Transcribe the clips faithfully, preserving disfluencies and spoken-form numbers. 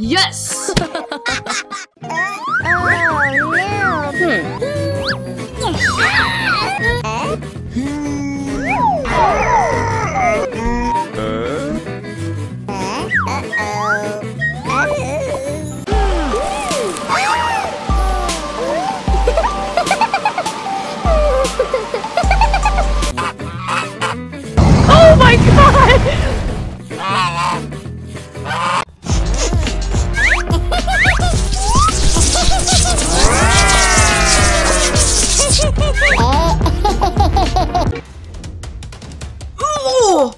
Yes! Oh,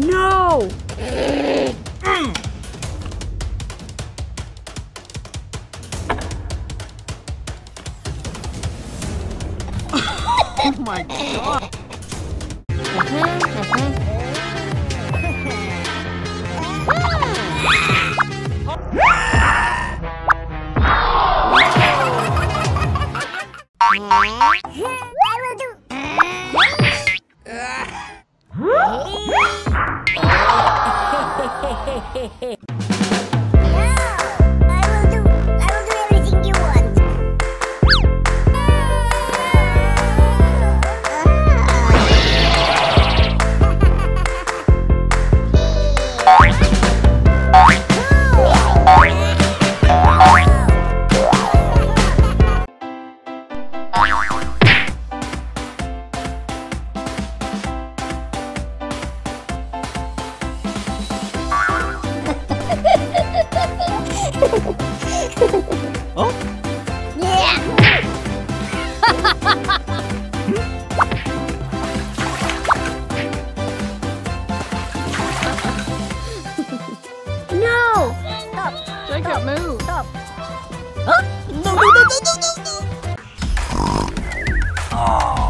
no. Hmm. Oh.